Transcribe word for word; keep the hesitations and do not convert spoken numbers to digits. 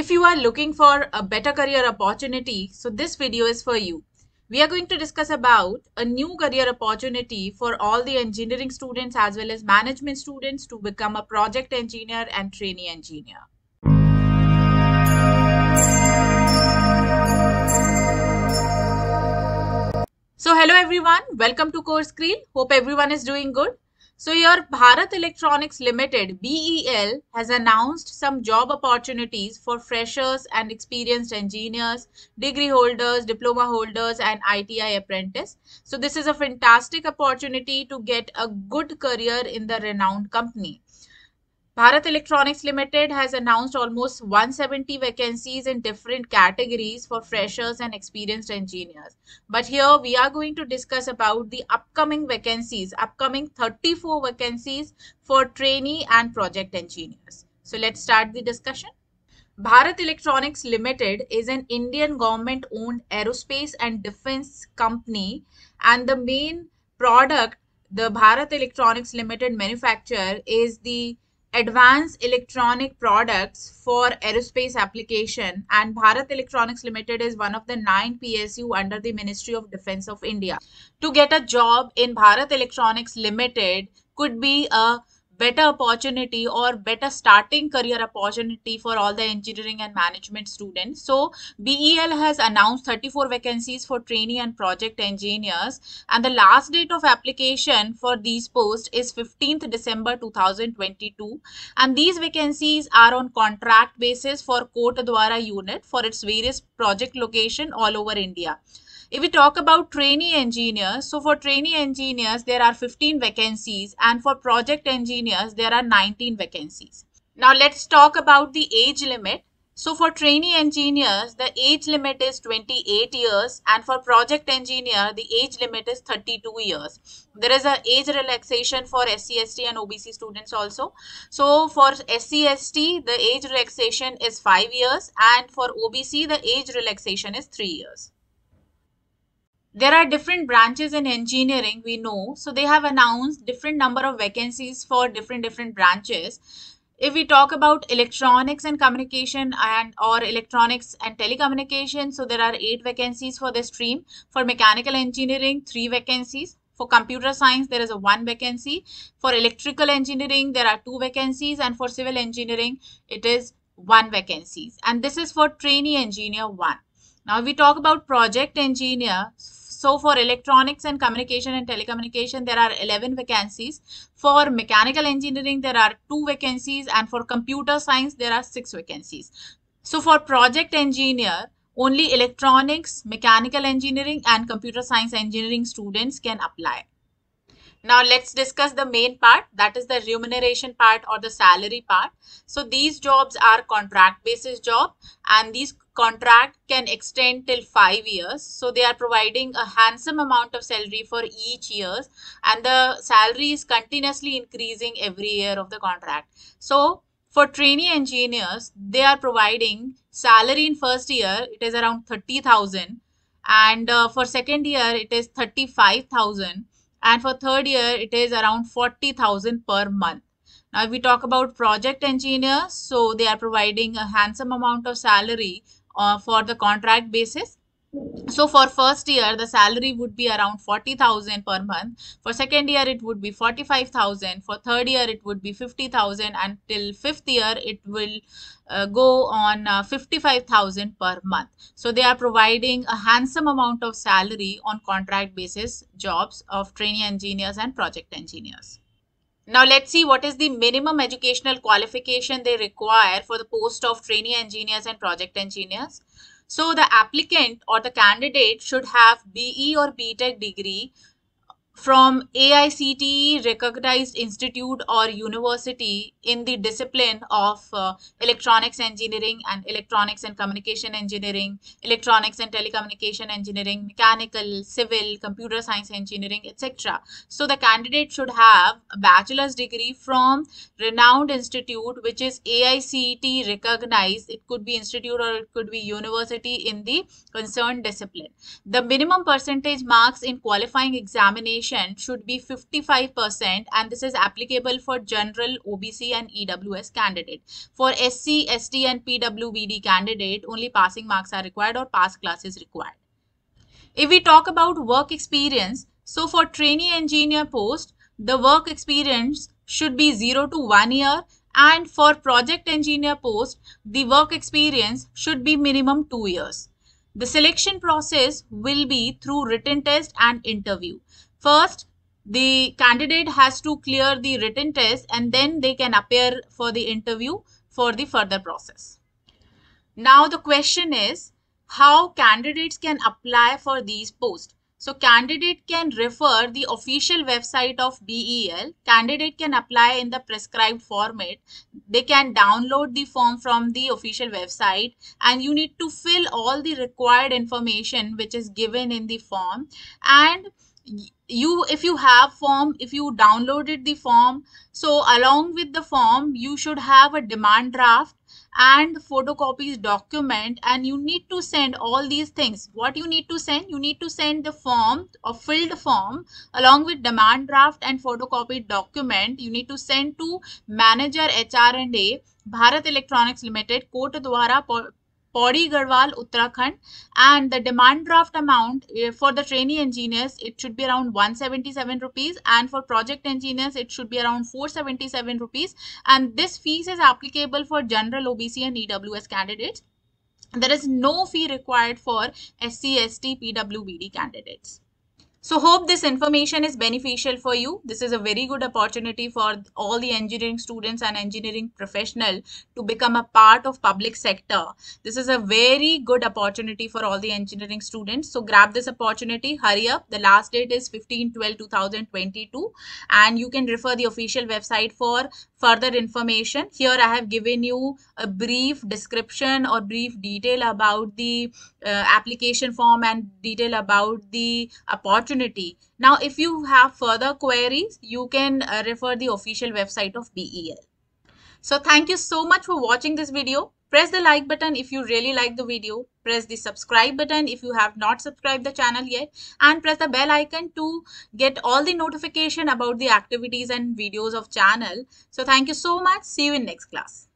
If you are looking for a better career opportunity, so this video is for you. We are going to discuss about a new career opportunity for all the engineering students as well as management students to become a project engineer and trainee engineer. So hello everyone, welcome to Course Creel. Hope everyone is doing good. So here Bharat Electronics Limited B E L has announced some job opportunities for freshers and experienced engineers, degree holders, diploma holders and I T I apprentice. So this is a fantastic opportunity to get a good career in the renowned company. Bharat Electronics Limited has announced almost one hundred seventy vacancies in different categories for freshers and experienced engineers. But here we are going to discuss about the upcoming vacancies, upcoming thirty-four vacancies for trainee and project engineers. So let's start the discussion. Bharat Electronics Limited is an Indian government owned aerospace and defense company, and the main product the Bharat Electronics Limited manufacture is the advanced electronic products for aerospace application, and Bharat Electronics Limited is one of the nine P S U under the Ministry of Defence of India. To get a job in Bharat Electronics Limited could be a better opportunity or better starting career opportunity for all the engineering and management students. So B E L has announced thirty-four vacancies for trainee and project engineers, and the last date of application for these posts is fifteenth December two thousand twenty-two, and these vacancies are on contract basis for Kota Dwara unit for its various project location all over India. If we talk about trainee engineers, so for trainee engineers, there are fifteen vacancies, and for project engineers, there are nineteen vacancies. Now let's talk about the age limit. So for trainee engineers, the age limit is twenty-eight years, and for project engineer, the age limit is thirty-two years. There is an age relaxation for S C S T and O B C students also. So for S C S T, the age relaxation is five years, and for O B C, the age relaxation is three years. There are different branches in engineering, we know, so they have announced different number of vacancies for different different branches. If we talk about electronics and communication and or electronics and telecommunication, so there are eight vacancies for this stream. For mechanical engineering, three vacancies. For computer science, there is a one vacancy. For electrical engineering, there are two vacancies, and for civil engineering, it is one vacancy. And this is for trainee engineer one. Now we talk about project engineer. So for electronics and communication and telecommunication, there are eleven vacancies. For mechanical engineering, there are two vacancies, and for computer science, there are six vacancies. So for project engineer, only electronics, mechanical engineering and computer science engineering students can apply. Now let's discuss the main part, that is the remuneration part or the salary part. So these jobs are contract basis job, and these contract can extend till five years. So they are providing a handsome amount of salary for each years, and the salary is continuously increasing every year of the contract. So for trainee engineers, they are providing salary in first year, it is around thirty thousand, and uh, for second year, it is thirty-five thousand. And for third year, it is around forty thousand per month. Now, if we talk about project engineers, so they are providing a handsome amount of salary uh, for the contract basis. So for first year, the salary would be around forty thousand per month. For second year, it would be forty-five thousand. For third year, it would be fifty thousand. And till fifth year, it will uh, go on uh, fifty-five thousand per month. So they are providing a handsome amount of salary on contract basis jobs of trainee engineers and project engineers. Now let's see what is the minimum educational qualification they require for the post of trainee engineers and project engineers. So the applicant or the candidate should have B E or B Tech degree from A I C T E recognized institute or university in the discipline of uh, electronics engineering and electronics and communication engineering, electronics and telecommunication engineering, mechanical, civil, computer science engineering, et cetera. So the candidate should have a bachelor's degree from renowned institute which is A I C T E recognized. It could be institute or it could be university in the concerned discipline. The minimum percentage marks in qualifying examination taxation should be fifty-five percent, and this is applicable for general, O B C and E W S candidate. For S C, S T and P W B D candidate, only passing marks are required or pass class is required. If we talk about work experience, so for trainee engineer post, the work experience should be zero to one year, and for project engineer post, the work experience should be minimum two years. The selection process will be through written test and interview. First, the candidate has to clear the written test and then they can appear for the interview for the further process. Now the question is how candidates can apply for these posts. So candidate can refer the official website of B E L. Candidate can apply in the prescribed format. They can download the form from the official website, and you need to fill all the required information which is given in the form. And you, if you have form, if you downloaded the form, so along with the form, you should have a demand draft and photocopies document, and you need to send all these things. What you need to send? You need to send the form or filled form along with demand draft and photocopied document. You need to send to Manager H R and A, Bharat Electronics Limited, Kota Dwara, Pauri Garhwal, Uttarakhand, and the demand draft amount for the trainee engineers, it should be around one hundred seventy-seven rupees, and for project engineers it should be around four hundred seventy-seven rupees, and this fees is applicable for general, O B C and E W S candidates. There is no fee required for S C S T, P W B D candidates. So hope this information is beneficial for you. This is a very good opportunity for all the engineering students and engineering professional to become a part of public sector. This is a very good opportunity for all the engineering students. So grab this opportunity, hurry up. The last date is fifteen twelve two thousand twenty-two, and you can refer the official website for further information. Here I have given you a brief description or brief detail about the uh, application form and detail about the opportunity. Now, if you have further queries, you can uh, refer the official website of B E L. So, thank you so much for watching this video. Press the like button if you really like the video. Press the subscribe button if you have not subscribed the channel yet. And press the bell icon to get all the notification about the activities and videos of channel. So, thank you so much. See you in next class.